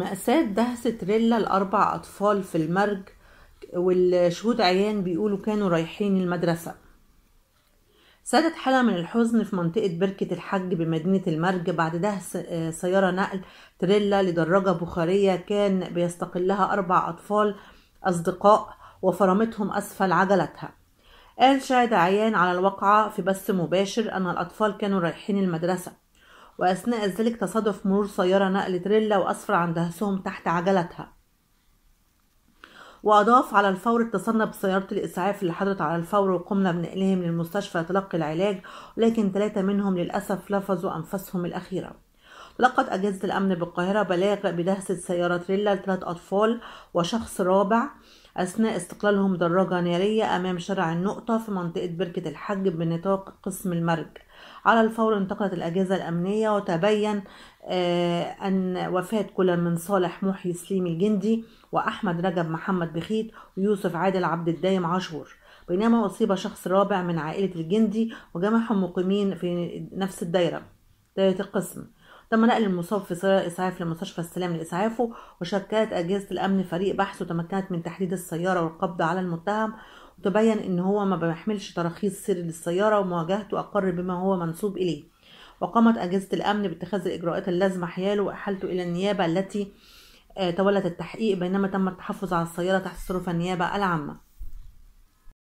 مأساة دهس تريلا ل4 أطفال في المرج، والشهود عيان بيقولوا كانوا رايحين المدرسة. سادت حالة من الحزن في منطقة بركة الحاج بمدينة المرج بعد دهس سيارة نقل تريلا لدراجة بخارية كان بيستقلها 4 أطفال أصدقاء وفرمتهم أسفل عجلتها. قال شاهد عيان على الواقعة في بث مباشر أن الأطفال كانوا رايحين المدرسة، وأثناء ذلك تصادف مرور سيارة نقل تريلا وأسفر عن دهسهم تحت عجلتها. وأضاف على الفور اتصلنا بسيارة الإسعاف اللي حضرت على الفور وقمنا بنقلهم للمستشفى تلقي العلاج، ولكن 3 منهم للأسف لفظوا أنفاسهم الأخيرة. تلقت أجهزة الأمن بالقاهرة بلاغ بدهسة سيارة تريلا ل3 أطفال وشخص رابع أثناء استقلالهم دراجة نارية أمام شارع النقطة في منطقة بركة الحاج بنطاق قسم المرج. على الفور انتقلت الأجهزة الأمنية وتبين أن وفاة كل من صالح محيي سليم الجندي وأحمد رجب محمد بخيت ويوسف عادل عبد الدايم عاشور، بينما أصيب شخص رابع من عائلة الجندي وجمعهم مقيمين في نفس دايرة القسم. تم نقل المصاب في سيارة إسعاف لمستشفى السلام لإسعافه، وشكلت أجهزة الأمن فريق بحث وتمكنت من تحديد السيارة والقبض على المتهم، وتبين إن هو ما بيحملش تراخيص سر للسيارة ومواجهته أقر بما هو منسوب إليه. وقامت أجهزة الأمن باتخاذ الإجراءات اللازمة حياله وإحالته إلى النيابة التي تولت التحقيق، بينما تم التحفظ على السيارة تحت صرف النيابة العامة.